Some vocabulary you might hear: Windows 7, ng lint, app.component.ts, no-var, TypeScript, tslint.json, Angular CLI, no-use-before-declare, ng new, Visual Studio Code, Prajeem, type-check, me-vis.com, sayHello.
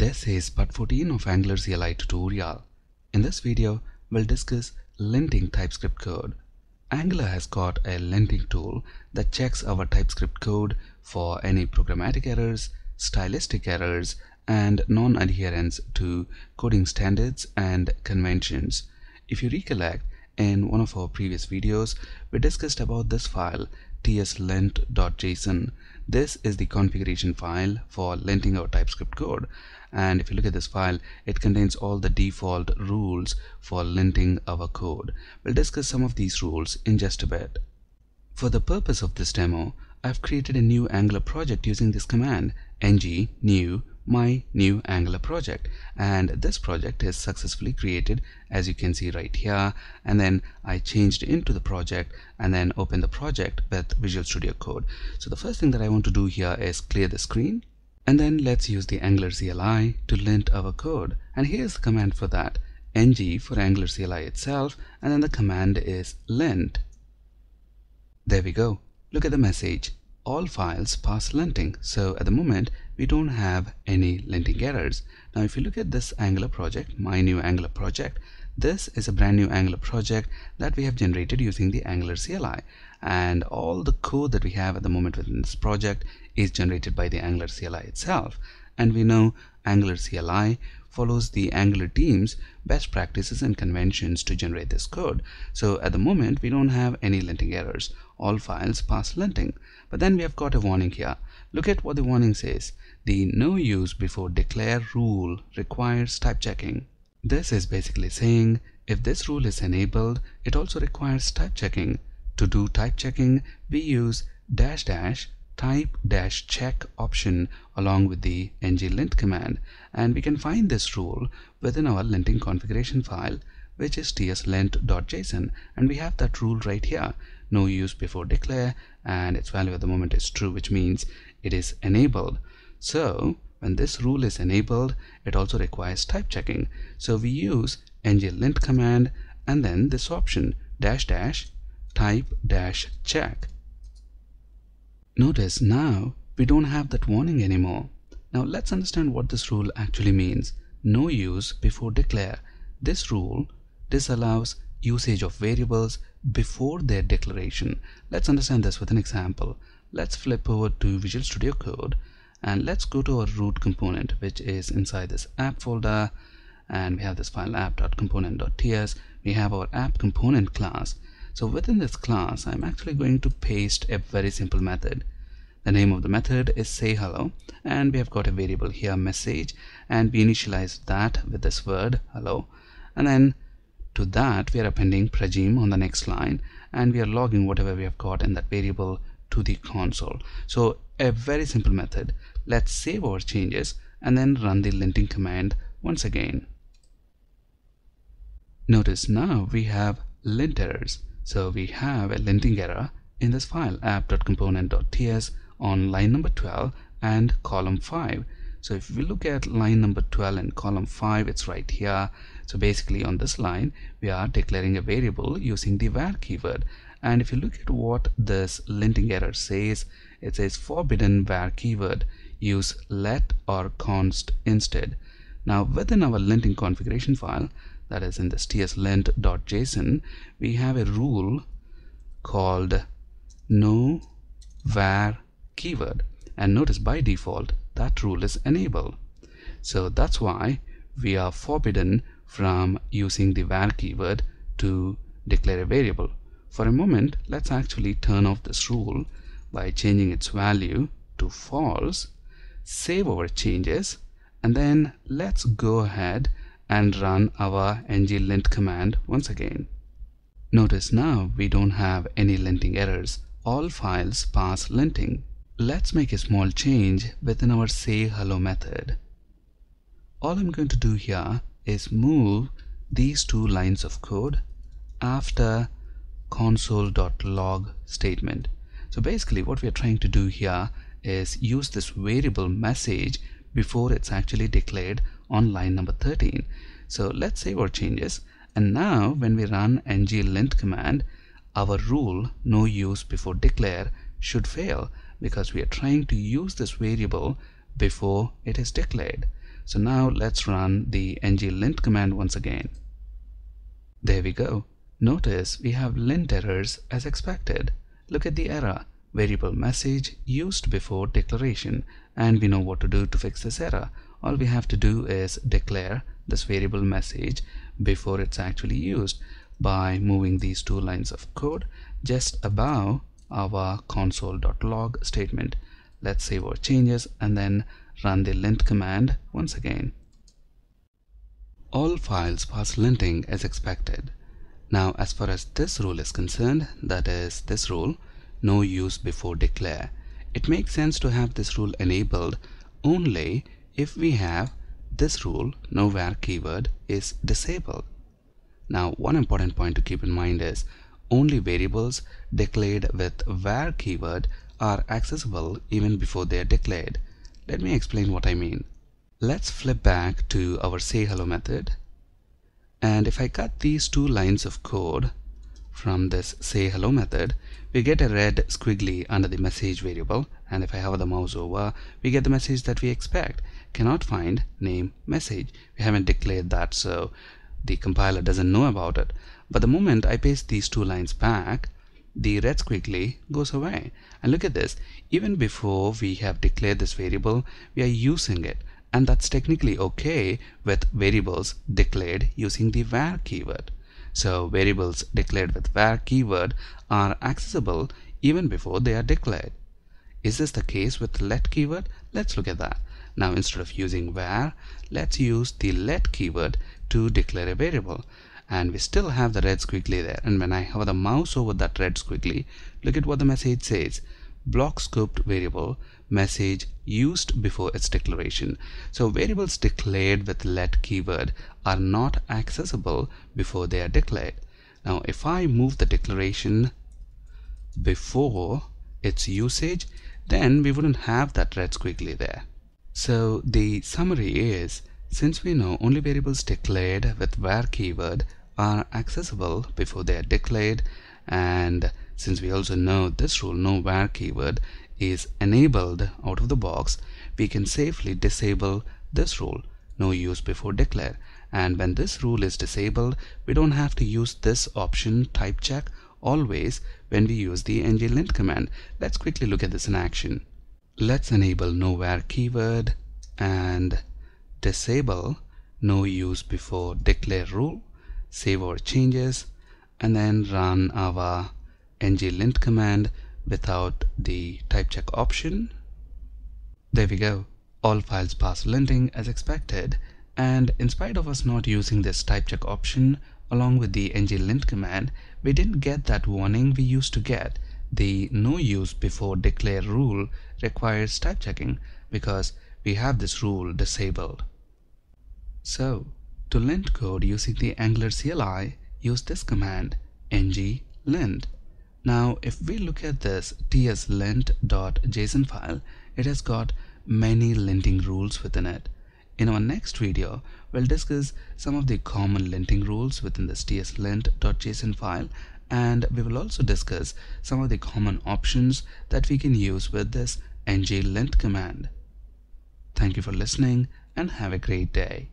This is part 14 of Angular CLI tutorial. In this video, we'll discuss linting TypeScript code. Angular has got a linting tool that checks our TypeScript code for any programmatic errors, stylistic errors, and non-adherence to coding standards and conventions. If you recollect, in one of our previous videos, we discussed about this file tslint.json. This is the configuration file for linting our TypeScript code, and if you look at this file, it contains all the default rules for linting our code. We'll discuss some of these rules in just a bit. For the purpose of this demo, I've created a new Angular project using this command ng new my new Angular project, and this project is successfully created, as you can see right here. And then I changed into the project and then open the project with Visual Studio Code. So the first thing that I want to do here is clear the screen, and then let's use the Angular CLI to lint our code. And here's the command for that: ng for Angular CLI itself, and then the command is lint. There we go. Look at the message: all files pass linting. So at the moment we don't have any linting errors. Now if you look at this Angular project, my new Angular project, this is a brand new Angular project that we have generated using the Angular CLI, and all the code that we have at the moment within this project is generated by the Angular CLI itself. And we know Angular CLI follows the Angular team's best practices and conventions to generate this code. So at the moment we don't have any linting errors. All files pass linting. But then we have got a warning here. Look at what the warning says: the no-use-before-declare rule requires type-checking. This is basically saying if this rule is enabled, it also requires type-checking. To do type-checking, we use --type-check option along with the ng lint command, and we can find this rule within our linting configuration file, which is tslint.json, and we have that rule right here, no use before declare, and its value at the moment is true, which means it is enabled. So when this rule is enabled, it also requires type checking. So we use ng lint command and then this option --type-check. Notice now we don't have that warning anymore. Now let's understand what this rule actually means. No use before declare. This rule disallows usage of variables before their declaration. Let's understand this with an example. Let's flip over to Visual Studio Code and let's go to our root component, which is inside this app folder, and we have this file app.component.ts. we have our app component class. So within this class, I'm actually going to paste a very simple method. The name of the method is sayHello, and we have got a variable here, message, and we initialized that with this word hello, and then to that we are appending Prajeem on the next line, and we are logging whatever we have got in that variable to the console. So a very simple method. Let's save our changes and then run the linting command once again. Notice now we have lint errors. So we have a linting error in this file app.component.ts on line number 12 and column 5. So if we look at line number 12 and column 5, it's right here. So basically on this line, we are declaring a variable using the var keyword. And if you look at what this linting error says, it says forbidden var keyword, use let or const instead. Now within our linting configuration file, that is in this tslint.json, we have a rule called no-var keyword. And notice by default, that rule is enabled. So that's why we are forbidden from using the var keyword to declare a variable. For a moment, let's actually turn off this rule by changing its value to false, save our changes, and then let's go ahead and run our ng lint command once again. Notice now we don't have any linting errors. All files pass linting. Let's make a small change within our sayHello method. All I'm going to do here is move these two lines of code after console.log statement. So basically what we are trying to do here is use this variable message before it's actually declared on line number 13. So let's save our changes, and now when we run ng lint command, our rule no use before declare should fail, because we are trying to use this variable before it is declared. So now let's run the ng lint command once again. There we go. Notice we have lint errors as expected. Look at the error, variable message used before declaration, and we know what to do to fix this error. All we have to do is declare this variable message before it's actually used by moving these two lines of code just above our console.log statement. Let's save our changes and then run the lint command once again. All files pass linting as expected. Now, as far as this rule is concerned, that is this rule, no use before declare, it makes sense to have this rule enabled only if we have this rule, no-var keyword, is disabled. Now, one important point to keep in mind is only variables declared with var keyword are accessible even before they are declared. Let me explain what I mean. Let's flip back to our sayHello method, and if I cut these two lines of code from this sayHello method, we get a red squiggly under the message variable, and if I hover the mouse over, we get the message that we expect. Cannot find name message. We haven't declared that, so the compiler doesn't know about it. But the moment I paste these two lines back, the red squiggly goes away. And look at this, even before we have declared this variable, we are using it. And that's technically okay with variables declared using the var keyword. So variables declared with var keyword are accessible even before they are declared. Is this the case with let keyword? Let's look at that. Now, instead of using var, let's use the let keyword to declare a variable. And we still have the red squiggly there. And when I hover the mouse over that red squiggly, look at what the message says. Block scoped variable, message used before its declaration. So variables declared with let keyword are not accessible before they are declared. Now, if I move the declaration before its usage, then we wouldn't have that red squiggly there. So the summary is, since we know only variables declared with var keyword are accessible before they are declared, and since we also know this rule, no var keyword, is enabled out of the box, we can safely disable this rule, no use before declare. And when this rule is disabled, we don't have to use this option type check always when we use the ng lint command. Let's quickly look at this in action. Let's enable no var keyword and disable no use before declare rule, save our changes, and then run our ng lint command without the type check option. There we go. All files pass linting as expected, and in spite of us not using this type check option along with the ng lint command, we didn't get that warning we used to get. The no use before declare rule requires type checking because we have this rule disabled. So to lint code using the Angular CLI, use this command, ng lint. Now, if we look at this tslint.json file, it has got many linting rules within it. In our next video, we'll discuss some of the common linting rules within this tslint.json file, and we will also discuss some of the common options that we can use with this ng lint command. Thank you for listening, and have a great day.